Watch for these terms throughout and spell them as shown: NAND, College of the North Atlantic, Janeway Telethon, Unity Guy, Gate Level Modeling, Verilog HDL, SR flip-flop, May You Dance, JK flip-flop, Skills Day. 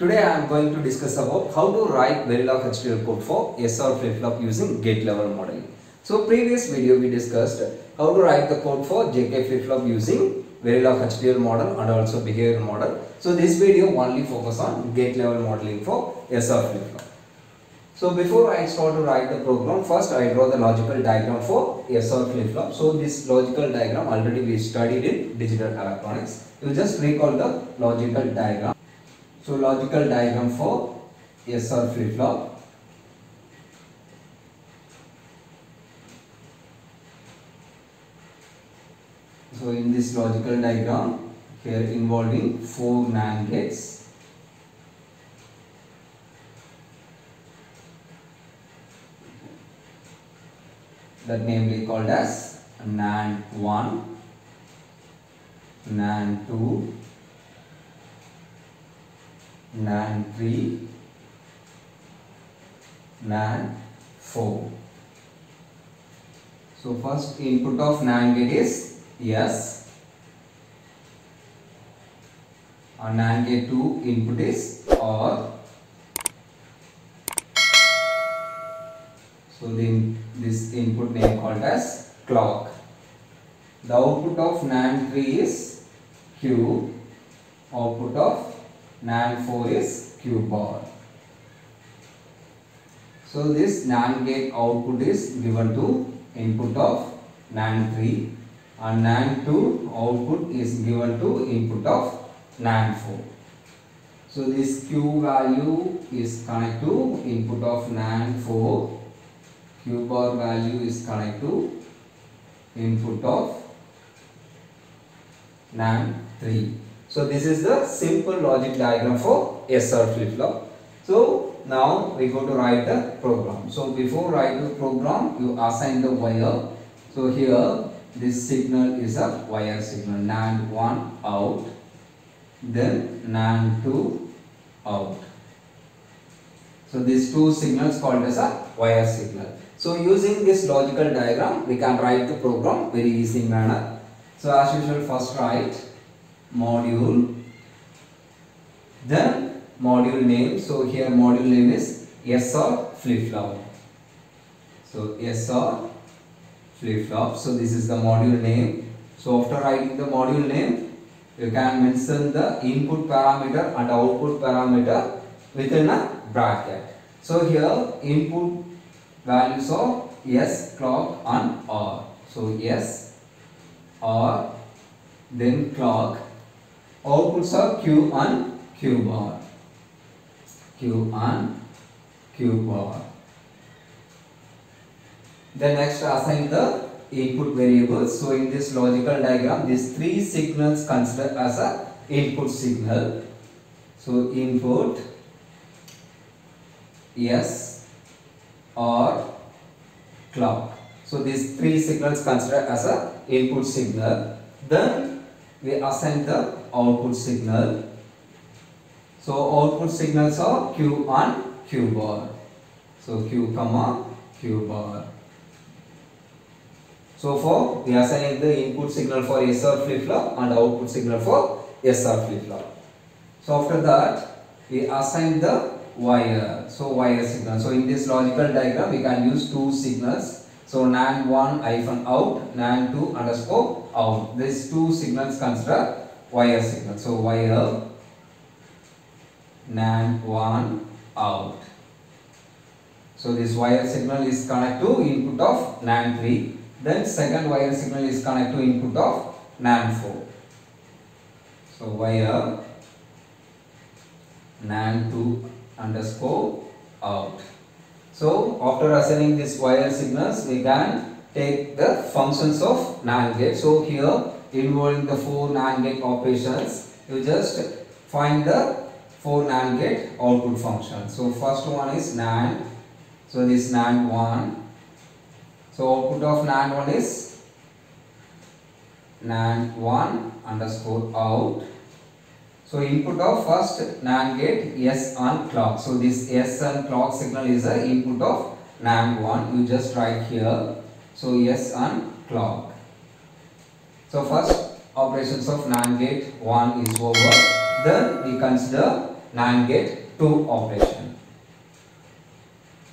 Today I am going to discuss about how to write Verilog HDL code for SR flip-flop using gate level modeling. So previous video we discussed how to write the code for JK flip-flop using Verilog HDL model and also behavior model. So this video only focus on gate level modeling for SR flip-flop. So before I start to write the program, first I draw the logical diagram for SR flip-flop. So this logical diagram already we studied in digital electronics. You will just recall the logical diagram. So logical diagram for SR flip-flop. So in this logical diagram, here involving 4 NAND gates. That namely called as NAND 1, NAND 2, NAND 3, NAND 4. So first input of NAND gate is yes. On NAND gate 2 input is or. So then this input name called as clock. The output of NAND 3 is Q. Output of NAND 4 is Q bar. So this NAND gate output is given to input of NAND 3 and NAND 2 output is given to input of NAND 4. So this Q value is connected to input of NAND 4, Q bar value is connected to input of NAND 3. So this is the simple logic diagram for SR flip-flop. So now we go to write the program. So before writing the program, you assign the wire. So here this signal is a wire signal. NAND 1 out, then NAND 2 out. So these two signals called as a wire signal. So using this logical diagram, we can write the program very easy manner. So as usual, first write module, then module name. So here module name is SR flip-flop. So SR flip-flop. So this is the module name. So after writing the module name, you can mention the input parameter and output parameter within a bracket. So here input values of S, clock and R. So S, R, then clock. Outputs are Q and Q bar. Q and Q bar. Then next assign the input variables. So in this logical diagram, these three signals considered as a input signal. So input S or clock. So these three signals considered as a input signal. Then we assign the output signal. So output signals are Q and Q bar. So Q comma Q bar. So for we assign the input signal for SR flip-flop and output signal for SR flip-flop. So after that we assign the wire. So wire signal. So in this logical diagram we can use two signals. So NAND 1 hyphen out, NAND 2 underscore out. These two signals consider wire signal. So wire NAND 1 out. So this wire signal is connected to input of NAND 3. Then second wire signal is connected to input of NAND 4. So wire NAND 2 underscore out. So after assigning these wire signals, we can take the functions of NAND gate. So here involving the 4 NAND gate operations, you just find the 4 NAND gate output function. So first one is NAND. So this NAND 1. So output of NAND 1 is NAND 1 underscore out. So input of first NAND gate yes and clock. So this yes and clock signal is the input of NAND 1. You just write here. So yes and clock. So first operations of NAND gate 1 is over. Then we consider NAND gate 2 operation.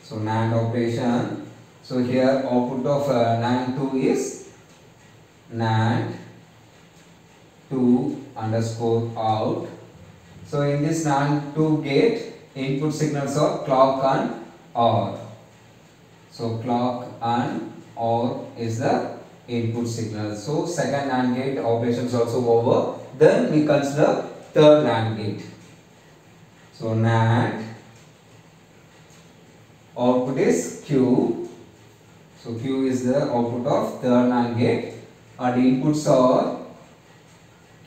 So NAND operation. So here output of NAND 2 is NAND 2 underscore out. So in this NAND 2 gate, input signals are clock and OR. So clock and OR is the input signal. So second NAND gate operations also over. Then we consider third NAND gate. So NAND output is Q. So Q is the output of third NAND gate, and inputs are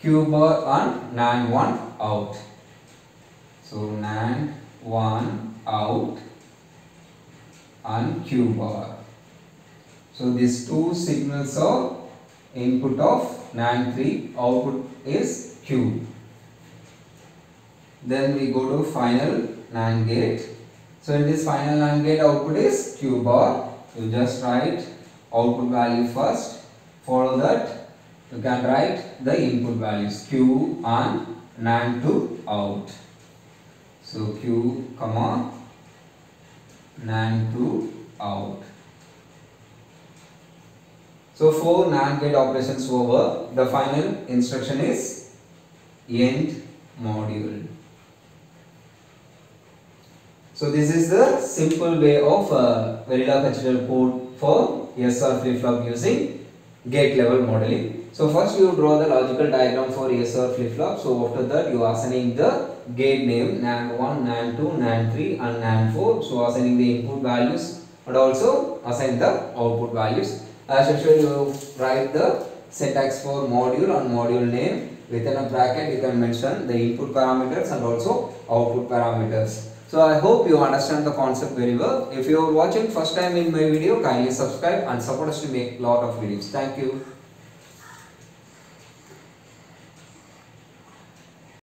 Q bar and NAND 1 out. So NAND 1 out and Q bar. So these two signals are input of NAND 3, output is Q. Then we go to final NAND gate. So in this final NAND gate output is Q bar. You just write output value first. Follow that you can write the input values Q and NAND to out. So Q comma NAND to out. So 4 NAND gate operations over. The final instruction is end module. So this is the simple way of Verilog HDL code for SR flip-flop using gate level modeling. So first you draw the logical diagram for SR flip-flop. So after that you are assigning the gate name NAND 1, NAND 2, NAND 3 and NAND 4. So assigning the input values and also assign the output values. As usual you write the syntax for module and module name. Within a bracket you can mention the input parameters and also output parameters. So I hope you understand the concept very well. If you are watching first time in my video, kindly subscribe and support us to make lot of videos. Thank you.